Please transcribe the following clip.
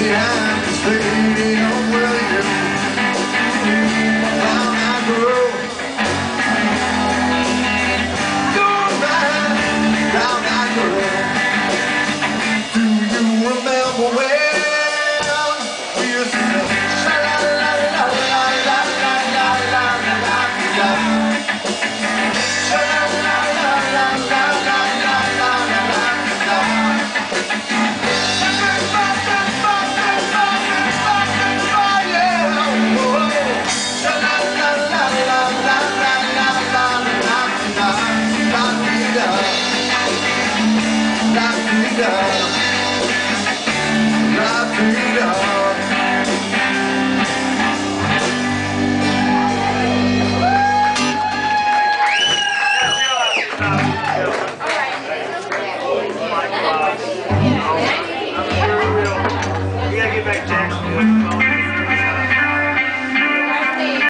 Yeah.